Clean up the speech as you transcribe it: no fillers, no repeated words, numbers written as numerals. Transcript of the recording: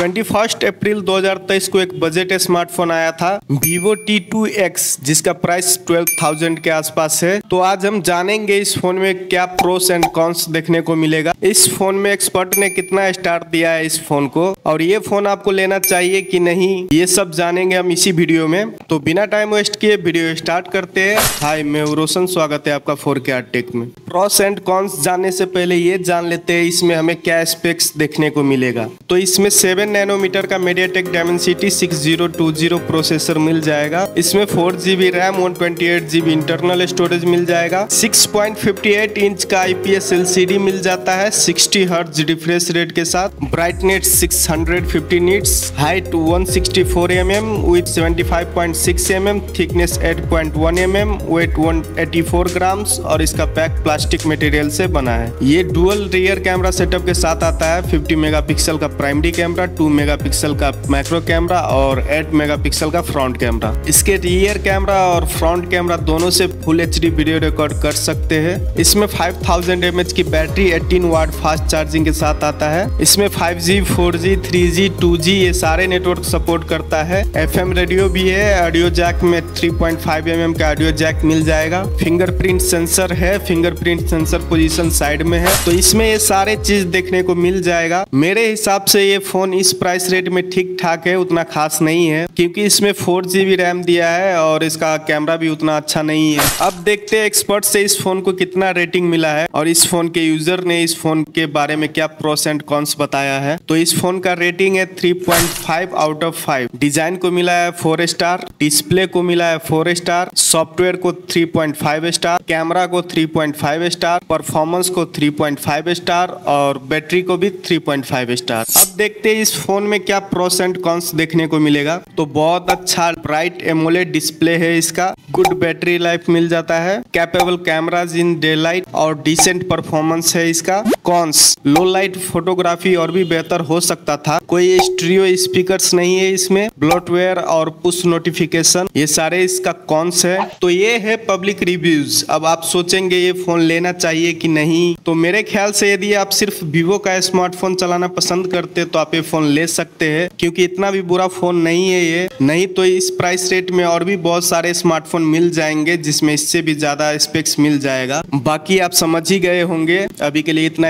21 अप्रैल 2023 को एक budget smartphone आया था Vivo T2X, जिसका प्राइस 12,000 के आसपास है। तो आज हम जानेंगे इस फोन में क्या प्रोस एंड कॉन्स देखने को मिलेगा, इस फोन में एक्सपर्ट ने कितना स्टार दिया है इस फोन को, और ये फोन आपको लेना चाहिए कि नहीं, ये सब जानेंगे हम इसी वीडियो में। तो बिना टाइम वेस्ट किए वीडियो स्टार्ट करते हैं। हाय, मैं रोशन, स्वागत है आपका ForKey R Tech में। प्रोस एंड कॉन्स जानने से पहले ये जान लेते हैं इसमें हमें क्या स्पेक्स देखने को मिलेगा। तो इसमें 7 नैनोमीटर का MediaTek Dimensity 6020 प्रोसेसर मिल जाएगा। इसमें 4GB RAM 128GB internal storage मिल जाएगा। 6.58 इंच का IPS LCD मिल जाता है 60 हर्ट्ज रिफ्रेश रेट के साथ। Brightness 650 nits. Height 164 mm, width 75.6 mm, thickness 8.1 mm, weight 184 grams, और इसका पैक प्लास्टिक मटेरियल से बना है। ये डुअल रियर कैमरा सेटअप के साथ आता है। 50 मेगापिक्सल का प्राइमरी कैमरा, 2 मेगापिक्सल का मैक्रो कैमरा और 8 मेगापिक्सल का फ्रंट कैमरा। इसके रियर कैमरा और फ्रंट कैमरा दोनों से फुल एचडी वीडियो रिकॉर्ड कर सकते हैं। इसमें 5000 mAh की बैटरी 18 वाट फास्ट चार्जिंग के साथ आता है। इसमें 5G, 4G, 3G, 2G ये सारे नेटवर्क सपोर्ट करता है। FM रेडियो भी है। ऑडियो जैक में 3.5 mm का ऑडियो जैक मिल जाएगा। फिंगरप्रिंट सेंसर है। फिंगरप्रिंट सेंसर पोजीशन साइड में है। तो इसमें ये सारे चीज देखने को मिल जाएगा। मेरे हिसाब से ये फोन इस प्राइस रेट में ठीक ठाक है, उतना खास नहीं है, क्योंकि इसमें 4GB रैम दिया है और इसका कैमरा भी उतना अच्छा नहीं है। अब देखते हैं एक्सपर्ट से इस फोन को कितना रेटिंग मिला है और इस फोन के यूजर ने इस फोन के बारे में क्या प्रोस एंड कॉन्स बताया है। तो इस फोन का रेटिंग है 3.5/5। डिजाइन को मिला है 4 स्टार, डिस्प्ले को मिला है 4 स्टार, सॉफ्टवेयर को 3.5 स्टार, कैमरा को 3.5 स्टार, परफॉर्मेंस को 3.5 स्टार और बैटरी को भी 3.5 स्टार। अब देखते हैं इस फोन में क्या प्रोस एंड कॉन्स देखने को मिलेगा। तो बहुत अच्छा ब्राइट एमोलेड डिस्प्ले है इसका, गुड बैटरी लाइफ मिल जाता है, capable cameras in day light और डिसेंट परफॉर्मेंस है इसका। कॉन्स, लो लाइट फोटोग्राफी और भी बेहतर हो सकता था। कोई स्टीरियो स्पीकर्स नहीं है इसमें। ब्लोटवेयर और पुश नोटिफिकेशन ये सारे इसका कॉन्स है। तो ये है पब्लिक रिव्यूज। अब आप सोचेंगे ये फोन लेना चाहिए कि नहीं। तो मेरे ख्याल से यदि आप सिर्फ वीवो का स्मार्टफोन चलाना पसंद करते तो आप ये फोन ले सकते हैं, क्योंकि इतना भी बुरा फोन नहीं है ये। नहीं तो इस प्राइस रेट में और भी बहुत सारे स्मार्टफोन मिल जाएंगे जिसमें इससे भी ज्यादा स्पेक्स मिल जाएगा। बाकी आप समझ ही गए होंगे। अभी के लिए इतना